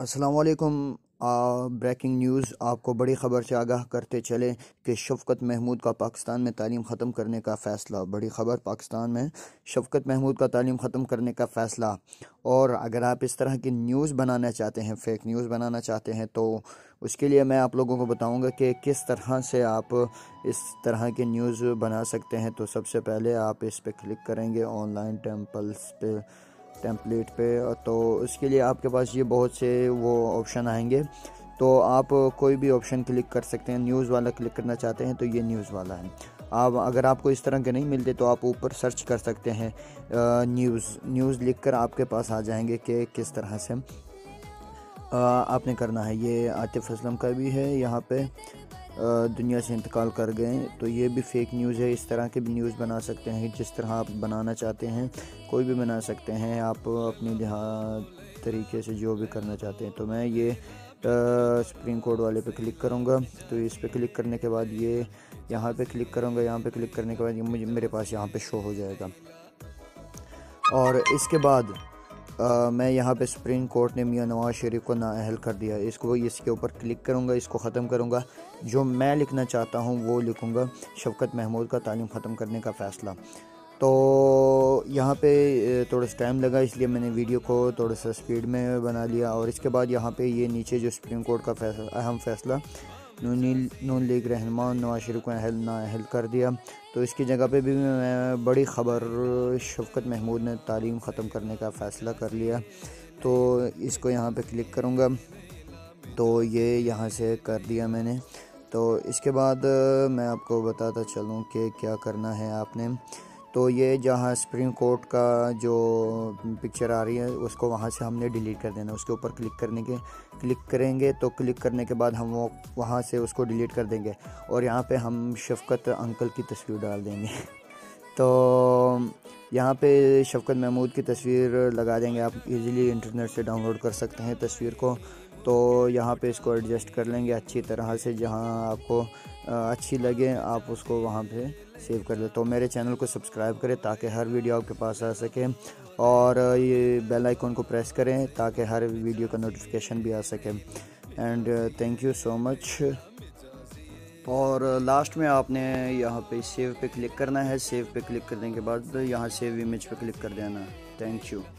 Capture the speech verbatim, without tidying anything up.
अस्सलामुअलैकुम। Breaking news, आपको बड़ी ख़बर से आगाह करते चले कि शफकत महमूद का पाकिस्तान में तालीम ख़त्म करने का फ़ैसला। बड़ी ख़बर पाकिस्तान में शफकत महमूद का तालीम ख़त्म करने का फ़ैसला। और अगर आप इस तरह की न्यूज़ बनाना चाहते हैं, फेक न्यूज़ बनाना चाहते हैं, तो उसके लिए मैं आप लोगों को बताऊंगा कि किस तरह से आप इस तरह की न्यूज़ बना सकते हैं। तो सबसे पहले आप इस पर क्लिक करेंगे ऑनलाइन टेम्पल्स पे, टेम्पलेट पे। तो उसके लिए आपके पास ये बहुत से वो ऑप्शन आएंगे, तो आप कोई भी ऑप्शन क्लिक कर सकते हैं। न्यूज़ वाला क्लिक करना चाहते हैं तो ये न्यूज़ वाला है। आप अगर आपको इस तरह के नहीं मिलते तो आप ऊपर सर्च कर सकते हैं न्यूज़। न्यूज़ लिखकर आपके पास आ जाएंगे कि किस तरह से आपने करना है। ये आतिफ़ असलम का भी है, यहाँ पे दुनिया से इंतकाल कर गए, तो ये भी फेक न्यूज़ है। इस तरह के भी न्यूज़ बना सकते हैं, जिस तरह आप बनाना चाहते हैं कोई भी बना सकते हैं। आप अपने लिहाज तरीके से जो भी करना चाहते हैं। तो मैं ये सुप्रीम कोर्ट वाले पे क्लिक करूँगा, तो इस पे क्लिक करने के बाद ये यहाँ पे क्लिक करूँगा, यहाँ पे क्लिक करने के बाद ये मुझे मेरे पास यहाँ पे शो हो जाएगा। और इसके बाद आ, मैं यहाँ पे सुप्रीम कोर्ट ने मियां नवाज़ शरीफ़ को नाअहल कर दिया। इसको इसके ऊपर क्लिक करूँगा, इसको ख़त्म करूँगा। जो मैं लिखना चाहता हूँ वो लिखूँगा, शफकत महमूद का तालीम ख़त्म करने का फ़ैसला। तो यहाँ पे थोड़ा सा टाइम लगा, इसलिए मैंने वीडियो को थोड़ा सा स्पीड में बना लिया। और इसके बाद यहाँ पे ये नीचे जो सुप्रीम कोर्ट का फैसला, अहम फैसला, नून नून लीग रहनुमा नवाज़ शरीफ को अहल नाअहल कर दिया। तो इसकी जगह पे भी मैं बड़ी ख़बर, शफकत महमूद ने तालीम ख़त्म करने का फ़ैसला कर लिया। तो इसको यहाँ पे क्लिक करूँगा, तो ये यहाँ से कर दिया मैंने। तो इसके बाद मैं आपको बताता चलूँ कि क्या करना है आपने। तो ये जहाँ सुप्रीम कोर्ट का जो पिक्चर आ रही है उसको वहाँ से हमने डिलीट कर देना। उसके ऊपर क्लिक करने के क्लिक करेंगे, तो क्लिक करने के बाद हम वो वहाँ से उसको डिलीट कर देंगे और यहाँ पे हम शफकत अंकल की तस्वीर डाल देंगे। तो यहाँ पे शफकत महमूद की तस्वीर लगा देंगे। आप इजीली इंटरनेट से डाउनलोड कर सकते हैं तस्वीर को। तो यहाँ पे इसको एडजस्ट कर लेंगे अच्छी तरह से, जहाँ आपको अच्छी लगे आप उसको वहाँ पे सेव कर ले। तो मेरे चैनल को सब्सक्राइब करें ताकि हर वीडियो आपके पास आ सके, और ये बेल आइकॉन को प्रेस करें ताकि हर वीडियो का नोटिफिकेशन भी आ सके। And thank you so much. और लास्ट में आपने यहाँ पे सेव पे क्लिक करना है। सेव पे क्लिक करने के बाद यहाँ सेव इमेज पे क्लिक कर देना। Thank you.